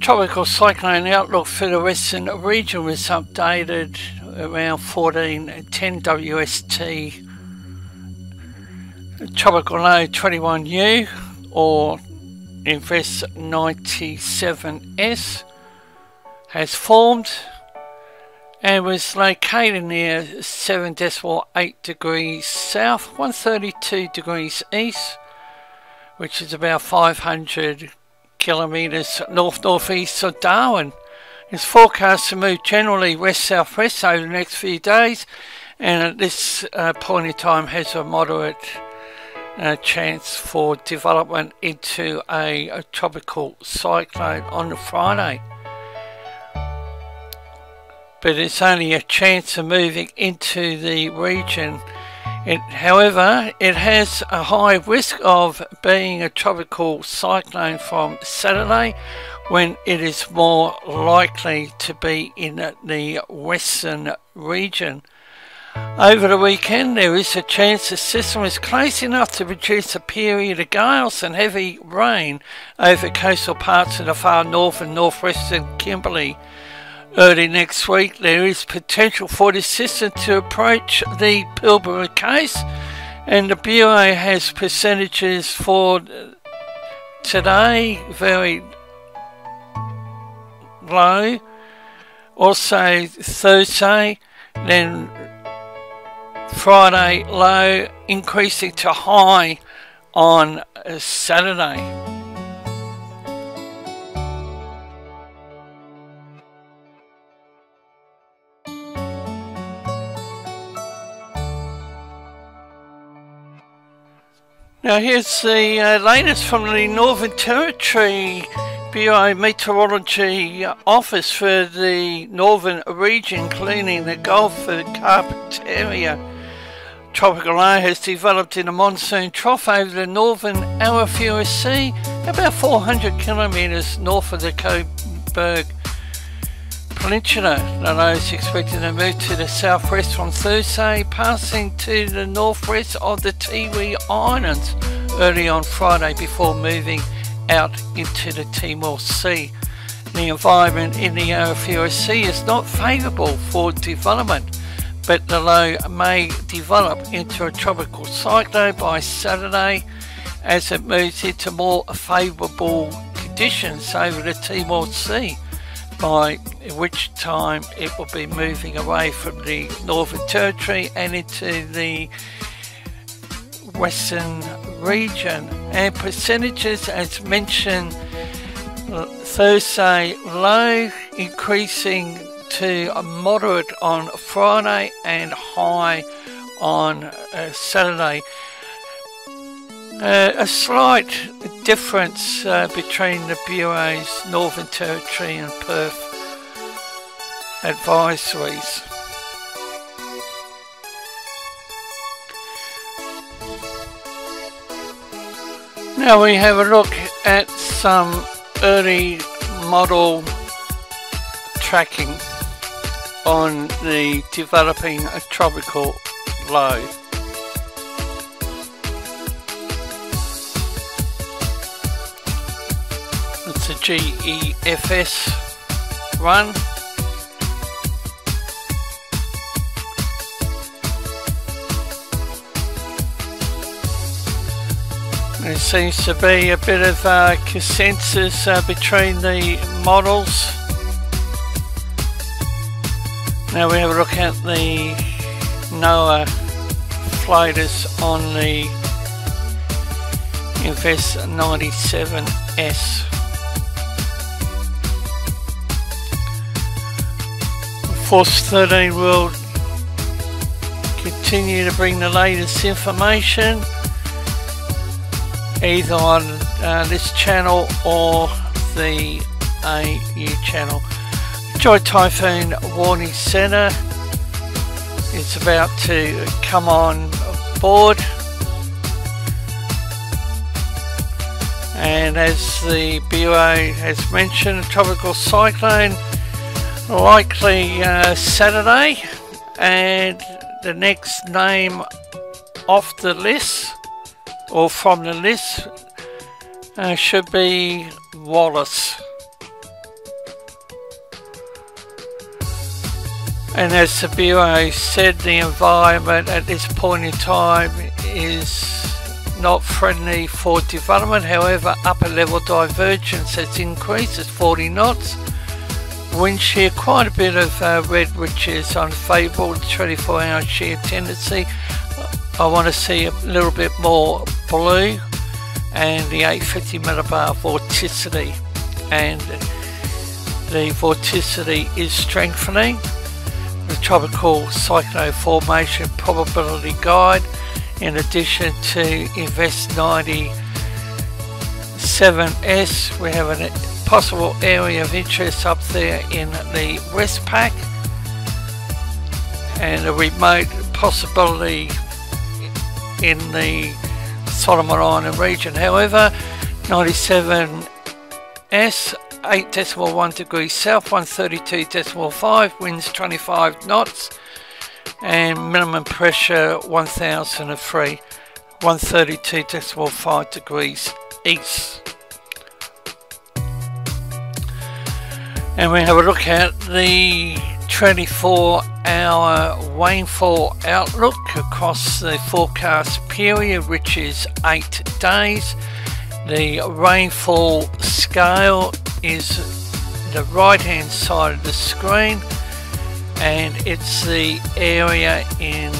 tropical cyclone outlook for the western region was updated around 14:10 WST. Tropical low 21U or INVEST 97S has formed and was located near 7.8 degrees south, 132 degrees east, which is about 500 kilometres north-northeast of Darwin. It's forecast to move generally west-southwest over the next few days, and at this point in time has a moderate chance for development into a tropical cyclone on the Friday. But it's only a chance of moving into the region. However, it has a high risk of being a tropical cyclone from Saturday, when it is more likely to be in the western region. Over the weekend, there is a chance the system is close enough to produce a period of gales and heavy rain over coastal parts of the far north and northwestern Kimberley. Early next week, there is potential for this system to approach the Pilbara coast, and the Bureau has percentages for today very low, also Thursday, then Friday low, increasing to high on Saturday. Now here's the latest from the Northern Territory Bureau Meteorology Office for the Northern Region, including the Gulf of Carpentaria. Tropical low has developed in a monsoon trough over the northern Arafura Sea, about 400 kilometres north of the Cobourg Peninsula. The low is expected to move to the southwest on Thursday, passing to the northwest of the Tiwi Islands early on Friday before moving out into the Timor Sea. The environment in the Arafura Sea is not favourable for development, but the low may develop into a tropical cyclone by Saturday as it moves into more favourable conditions over the Timor Sea, by which time it will be moving away from the Northern Territory and into the western region. And percentages, as mentioned, Thursday low, increasing to a moderate on Friday and high on Saturday. A slight difference between the Bureau's Northern Territory and Perth advisories. Now we have a look at some early model tracking on the developing a tropical low. It's a GEFS run. There seems to be a bit of consensus between the models. Now we have a look at the NOAA floaters on the INVEST 97S. Force 13 will continue to bring the latest information, either on this channel or the AU channel. Joint Typhoon Warning Center is about to come on board, and as the Bureau has mentioned, a tropical cyclone likely Saturday, and the next name off the list or from the list should be Wallace. And as Sabiro said, the environment at this point in time is not friendly for development. However, upper level divergence has increased at 40 knots. Wind shear, quite a bit of red, which is unfavourable, 24-hour shear tendency. I want to see a little bit more blue, and the 850 millibar vorticity, and the vorticity is strengthening. The tropical cyclone formation probability guide, in addition to INVEST 97S, we have a possible area of interest up there in the Westpac, and a remote possibility in the Solomon Island region. However, 97S, 8.1 degrees south, 132.5, winds 25 knots, and minimum pressure 1003, 132.5 degrees east. And we have a look at the 24-hour rainfall outlook across the forecast period, which is 8 days. The rainfall scale is the right hand side of the screen, and it's the area in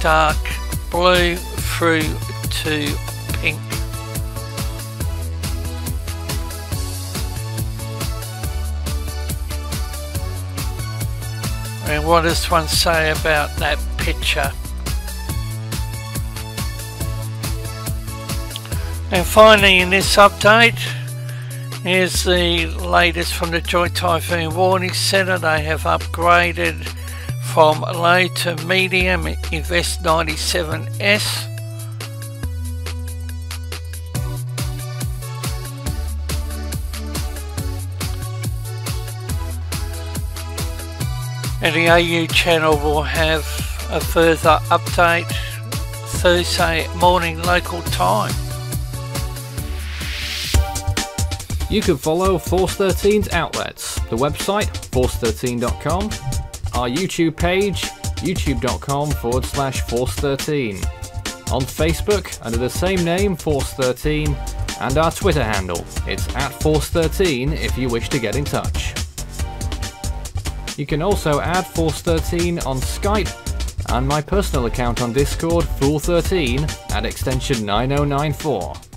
dark blue through to pink. And what does one say about that picture? And finally, in this update, here's the latest from the Joint Typhoon Warning Center. They have upgraded from low to medium INVEST 97S. And the AU channel will have a further update Thursday morning local time. You can follow Force 13's outlets, the website force13.com, our YouTube page, youtube.com/Force13, on Facebook under the same name, Force 13, and our Twitter handle, it's @Force13 if you wish to get in touch. You can also add Force 13 on Skype, and my personal account on Discord, Fool13 at extension 9094.